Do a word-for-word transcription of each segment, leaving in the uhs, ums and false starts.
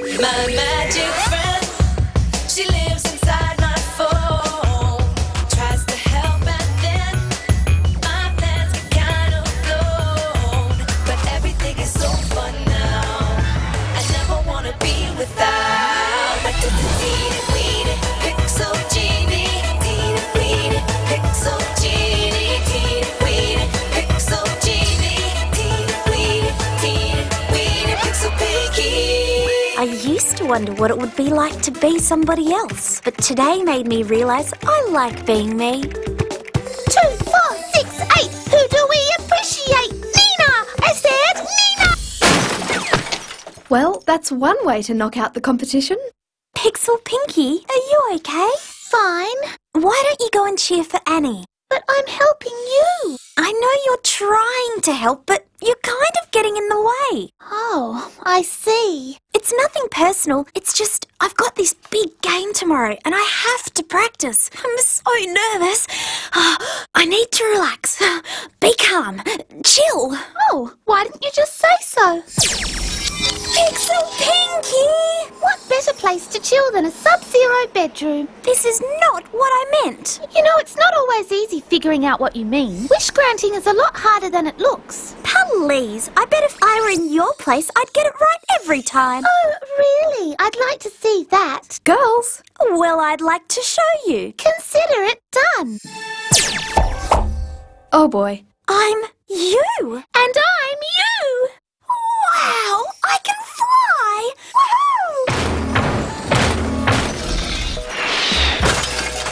My magic friend, she lives inside my phone. Tries to help and then my plans are kind of blown. But everything is so fun now. I never want to be without. Like the Nina, Nina, Pixel Genie, Nina, Nina, Pixel Genie, Nina, Nina, Pixel Genie, Nina, Nina, Nina, Nina, Pixel Pinkie. I used to wonder what it would be like to be somebody else, but today made me realise I like being me. Two, four, six, eight, who do we appreciate? Nina! I said Nina! Well, that's one way to knock out the competition. Pixel Pinkie, are you okay? Fine. Why don't you go and cheer for Annie? But I'm helping you. I know you're trying to help, but you're kind of getting in the way. Oh, I see. It's nothing personal. It's just I've got this big game tomorrow and I have to practice. I'm so nervous. I need to relax. Be calm. Chill. Oh, why didn't you just say so? Pixel Pinkie! What better place to chill than a sub-zero bedroom? This is not what I meant. You know, it's not always easy figuring out what you mean. Wish granting is a lot harder than it looks. Please, I bet if I were in your place, I'd get it right every time. Oh, really? I'd like to see that. Girls? Well, I'd like to show you. Consider it done. Oh, boy. I'm you. And I'm you. Wow, I can fly! Woohoo!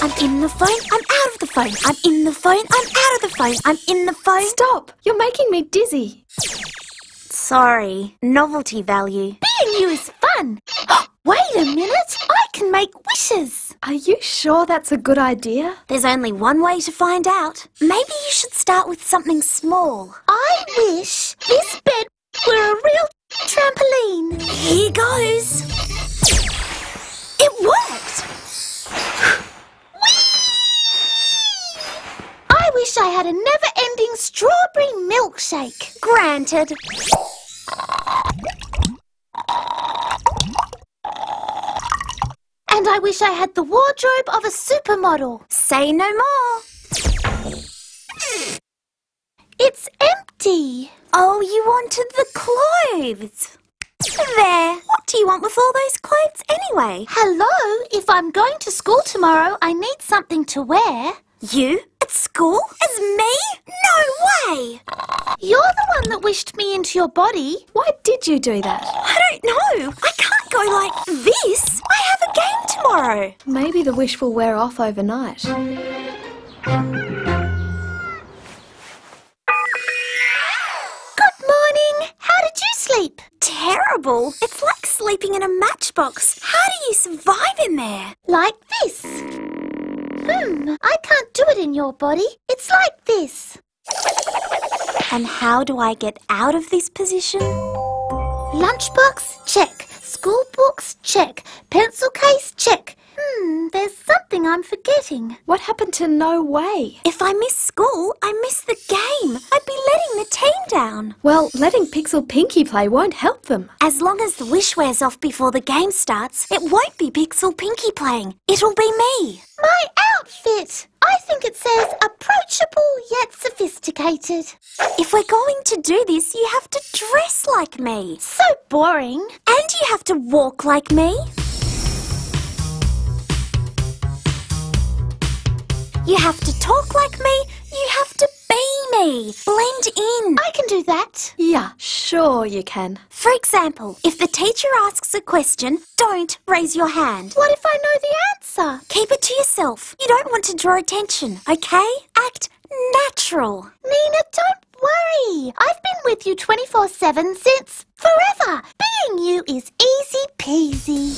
I'm in the phone, I'm out of the phone, I'm in the phone, I'm out of the phone, I'm in the phone. Stop! You're making me dizzy. Sorry, novelty value. Being you is fun. Wait a minute, I can make wishes. Are you sure that's a good idea? There's only one way to find out. Maybe you should start with something small. I wish this bed we're a real trampoline. Here goes. It worked. Whee! I wish I had a never-ending strawberry milkshake. Granted. And I wish I had the wardrobe of a supermodel. Say no more. It's empty. Oh, you wanted the clothes. There. What do you want with all those clothes anyway? Hello. If I'm going to school tomorrow, I need something to wear. You? At school? As me? No way! You're the one that wished me into your body. Why did you do that? I don't know. I can't go like this. I have a game tomorrow. Maybe the wish will wear off overnight. Sleep. Terrible. It's like sleeping in a matchbox. How do you survive in there? Like this. Hmm, I can't do it in your body. It's like this. And how do I get out of this position? Lunchbox, check. School books, check. Pencil case, check. Hmm, there's something I'm forgetting. What happened to no way? If I miss school, I miss the game. I'd be letting the team down. Well, letting Pixel Pinkie play won't help them. As long as the wish wears off before the game starts, it won't be Pixel Pinkie playing. It'll be me. My outfit! I think it says approachable yet sophisticated. If we're going to do this, you have to dress like me. So boring. And you have to walk like me. You have to talk like me, you have to be me. Blend in. I can do that. Yeah, sure you can. For example, if the teacher asks a question, don't raise your hand. What if I know the answer? Keep it to yourself. You don't want to draw attention, okay? Act natural. Nina, don't worry. I've been with you twenty-four seven since forever. Being you is easy peasy.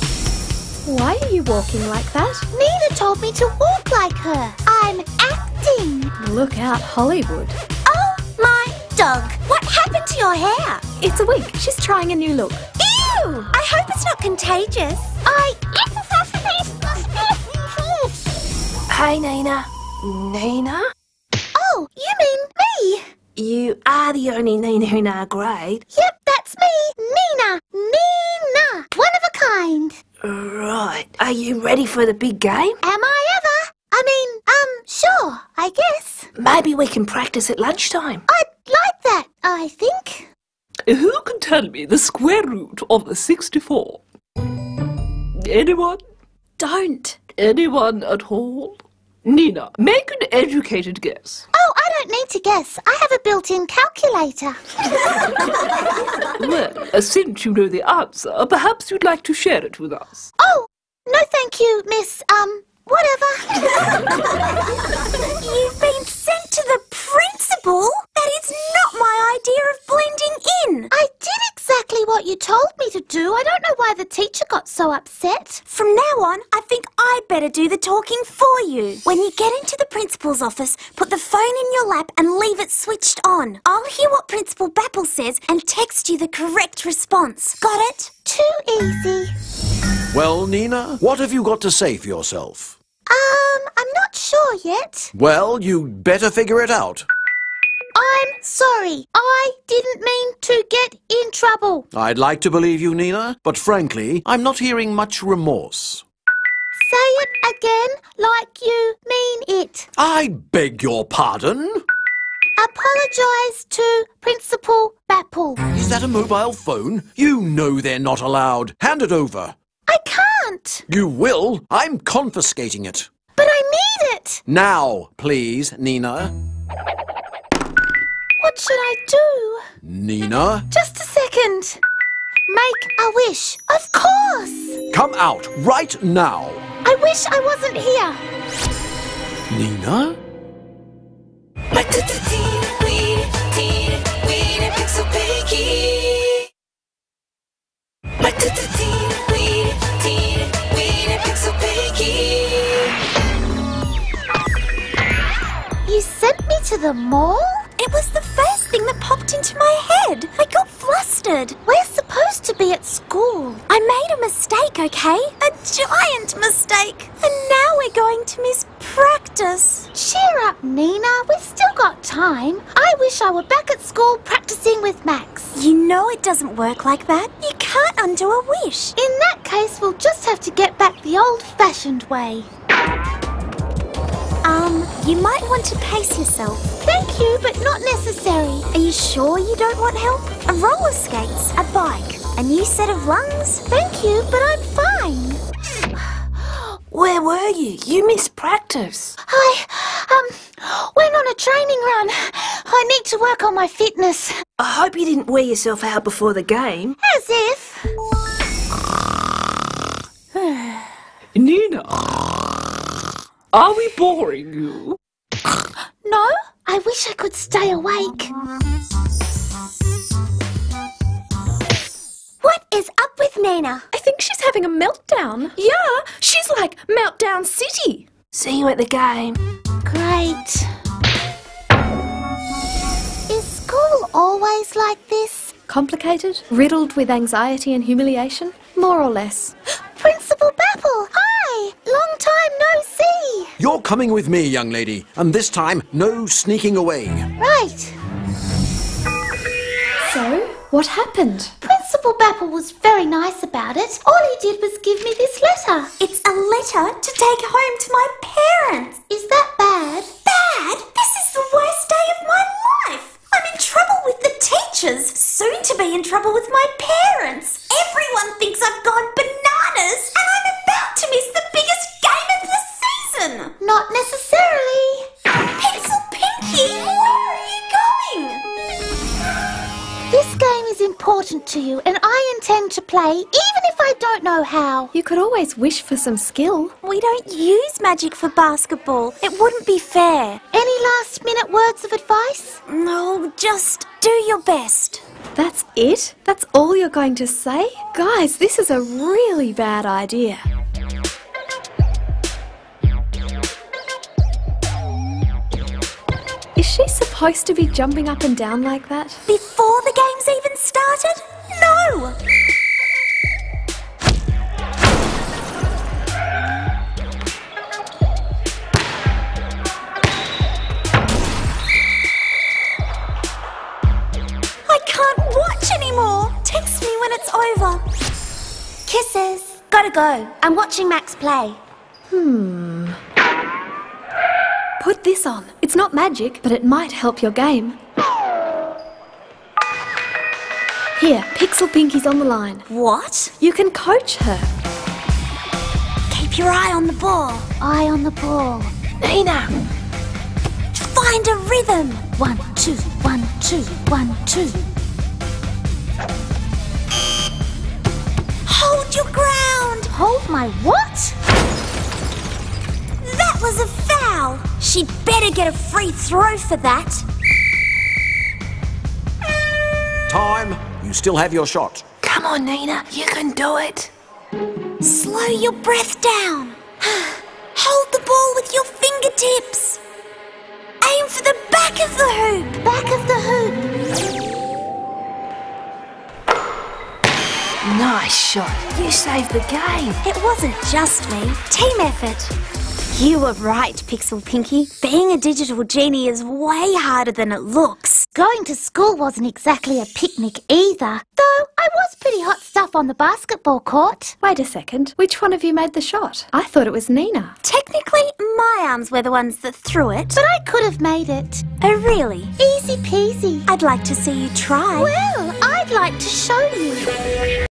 Why are you walking like that? Nina told me to walk like her. I'm acting. Look out, Hollywood. Oh, my dog. What happened to your hair? It's a wig. She's trying a new look. Ew! I hope it's not contagious. I... Hi, Nina. Nina? Oh, you mean me. You are the only Nina in our grade. Yep, that's me. Nina. Nina. One of a kind. ready for the big game? Am I ever? I mean, um, sure, I guess. Maybe we can practice at lunchtime. I'd like that, I think. Who can tell me the square root of the sixty-four? Anyone? Don't. Anyone at all? Nina, make an educated guess. Oh, I don't need to guess. I have a built-in calculator. Well, since you know the answer, perhaps you'd like to share it with us. Oh, no thank you, Miss, um, whatever. You've been sent to the principal? That is not my idea of blending in. I did exactly what you told me to do. I don't know why the teacher got so upset. From now on, I think I'd better do the talking for you. When you get into the principal's office, put the phone in your lap and leave it switched on. I'll hear what Principal Bapple says and text you the correct response. Got it? Too easy. Well, Nina, what have you got to say for yourself? Um, I'm not sure yet. Well, you'd better figure it out. I'm sorry. I didn't mean to get in trouble. I'd like to believe you, Nina, but frankly, I'm not hearing much remorse. Say it again like you mean it. I beg your pardon? Apologise to Principal Bapple. Is that a mobile phone? You know they're not allowed. Hand it over. I can't. You will. I'm confiscating it. But I need it. Now, please, Nina. What should I do? Nina? Just a second. Make a wish. Of course. Come out right now. I wish I wasn't here. Nina? Pixel Pinkie. Pixel Pinkie. You sent me to the mall? It was the first thing that popped into my head. I got flustered. We're supposed to be at school. I made a mistake, okay? A giant mistake. And now we're going to miss practice. Cheer up, Nina. We've still got time. I wish I were back at school practicing with Max. You know it doesn't work like that. You can't undo a wish. In that case, we'll just have to get back the old-fashioned way. Um, you might want to pace yourself. Thank you, but not necessary. Are you sure you don't want help? A roller skates, a bike, a new set of lungs. Thank you, but I'm fine. Where were you? You missed practice. I, um, went on a training run. I need to work on my fitness. I hope you didn't wear yourself out before the game. As if. Nina. Are we boring you? No, I wish I could stay awake. What is up with Nina? I think she's having a meltdown. Yeah, she's like Meltdown City. See you at the game. Great. Is school always like this? Complicated, riddled with anxiety and humiliation, more or less. Principal Bapple, hi! Long time no see! You're coming with me, young lady, and this time, no sneaking away. Right. So, what happened? Principal Bapple was very nice about it. All he did was give me this letter. It's a letter to take home to my parents. Is that bad? Bad? This is the worst day of my life! I'm in trouble with the teachers, soon to be in trouble with my parents. Everyone thinks I've gone bananas and I'm about to miss the biggest game of the season. Not necessarily. Pixel Pinkie, where are you going? This game is important to you and I intend to play even if I don't know how. You could always wish for some skill. We don't use magic for basketball. It wouldn't be fair. Any last minute words of advice? No, just do your best. That's it? That's all you're going to say? Guys, this is a really bad idea. Is she supposed to be jumping up and down like that? Before the game's even started? No! Text me when it's over. Kisses. Gotta go. I'm watching Max play. Hmm. Put this on. It's not magic, but it might help your game. Here, Pixel Pinkie's on the line. What? You can coach her. Keep your eye on the ball. Eye on the ball. Nina! Find a rhythm. One, two, one, two, one, two. Hold your ground. Hold my what? That was a foul. She'd better get a free throw for that. Time. You still have your shot. Come on, Nina. You can do it. Slow your breath down. Hold the ball with your fingertips. Aim for the back of the hoop. Back of the hoop. Nice shot. You saved the game. It wasn't just me. Team effort. You were right, Pixel Pinkie. Being a digital genie is way harder than it looks. Going to school wasn't exactly a picnic either, though I was pretty hot stuff on the basketball court. Wait a second, which one of you made the shot? I thought it was Nina. Technically, my arms were the ones that threw it. But I could have made it. Oh, really? Easy peasy. I'd like to see you try. Well, I'd like to show you.